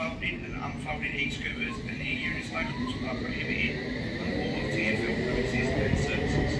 floating and unfolding e-scooters and e-units locals are prohibited on all of TfL premises and services.